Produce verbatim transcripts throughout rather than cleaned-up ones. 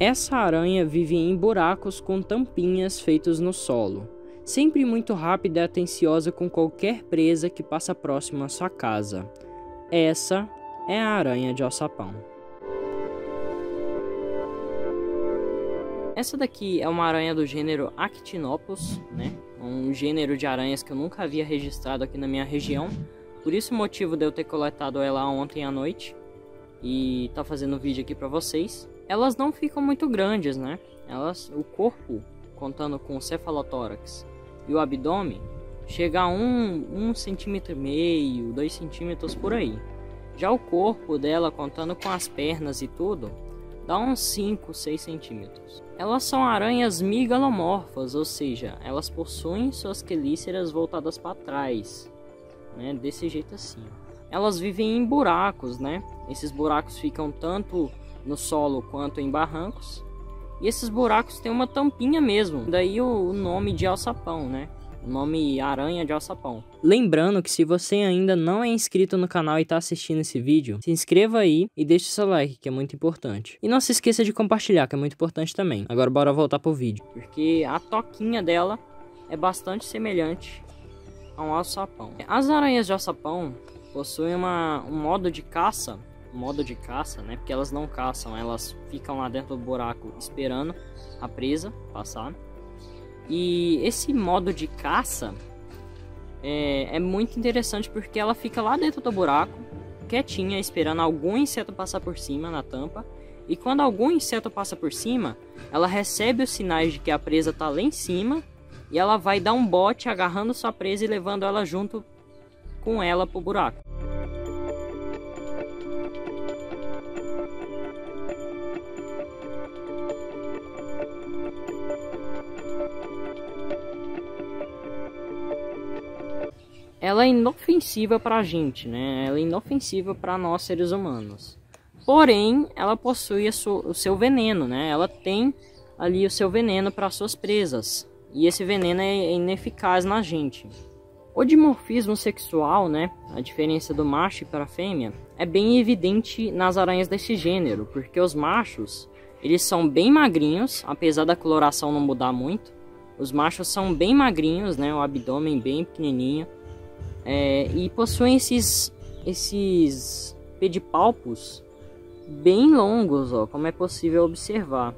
Essa aranha vive em buracos com tampinhas feitos no solo, sempre muito rápida e atenciosa com qualquer presa que passa próximo à sua casa. Essa é a aranha de alçapão. Essa daqui é uma aranha do gênero Actinopus, né? Um gênero de aranhas que eu nunca havia registrado aqui na minha região, por isso o motivo de eu ter coletado ela ontem à noite e tá fazendo um vídeo aqui pra vocês. Elas não ficam muito grandes, né? Elas, o corpo, contando com o cefalotórax e o abdômen, chega a um, um centímetro e meio, dois centímetros por aí. Já o corpo dela, contando com as pernas e tudo, dá uns cinco, seis centímetros. Elas são aranhas migalomorfas, ou seja, elas possuem suas quelíceras voltadas para trás, né? Desse jeito assim. Elas vivem em buracos, né? Esses buracos ficam tanto no solo quanto em barrancos. E esses buracos têm uma tampinha mesmo. Daí o nome de alçapão, né? O nome aranha de alçapão. Lembrando que se você ainda não é inscrito no canal e está assistindo esse vídeo, se inscreva aí e deixe seu like, que é muito importante. E não se esqueça de compartilhar, que é muito importante também. Agora bora voltar pro vídeo. Porque a toquinha dela é bastante semelhante a um alçapão. As aranhas de alçapão possuem uma, um modo de caça. modo de caça, né? Porque elas não caçam, elas ficam lá dentro do buraco esperando a presa passar. E esse modo de caça é, é muito interessante porque ela fica lá dentro do buraco, quietinha, esperando algum inseto passar por cima na tampa. E quando algum inseto passa por cima, ela recebe os sinais de que a presa tá lá em cima e ela vai dar um bote agarrando sua presa e levando ela junto com ela pro buraco. Ela é inofensiva para a gente, né? Ela é inofensiva para nós seres humanos. Porém, ela possui o seu veneno, né? Ela tem ali o seu veneno para suas presas. E esse veneno é ineficaz na gente. O dimorfismo sexual, né? A diferença do macho para a fêmea é bem evidente nas aranhas desse gênero, porque os machos, eles são bem magrinhos, apesar da coloração não mudar muito. Os machos são bem magrinhos, né? O abdômen bem pequenininho. É, e possuem esses, esses pedipalpos bem longos, ó, como é possível observar.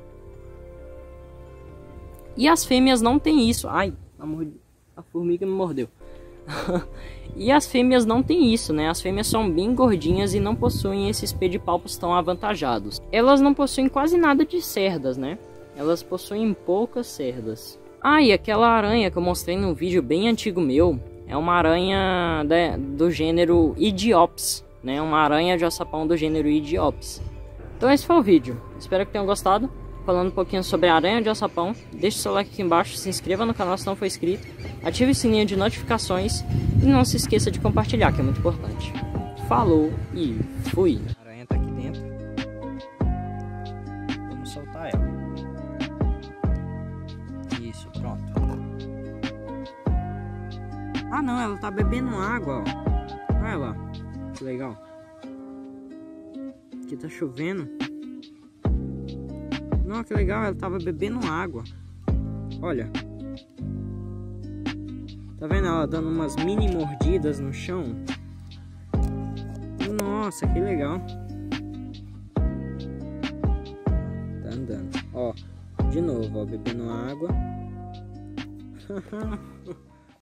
E as fêmeas não têm isso. Ai, a, a formiga me mordeu. E as fêmeas não têm isso, né? As fêmeas são bem gordinhas e não possuem esses pedipalpos tão avantajados. Elas não possuem quase nada de cerdas, né? Elas possuem poucas cerdas. Ah, e aquela aranha que eu mostrei num vídeo bem antigo meu... é uma aranha de, do gênero idiops, né? Uma aranha de alçapão do gênero idiops. Então esse foi o vídeo. Espero que tenham gostado. Falando um pouquinho sobre a aranha de alçapão. Deixe seu like aqui embaixo, se inscreva no canal se não for inscrito. Ative o sininho de notificações. E não se esqueça de compartilhar, que é muito importante. Falou e fui! A aranha tá aqui dentro. Vamos soltar ela. Isso, pronto. Ah não, ela tá bebendo água, ó. Olha lá, que legal. Aqui tá chovendo. Não, que legal, ela tava bebendo água. Olha. Tá vendo ela dando umas mini mordidas no chão? Nossa, que legal. Tá andando. Ó, de novo, ó, bebendo água.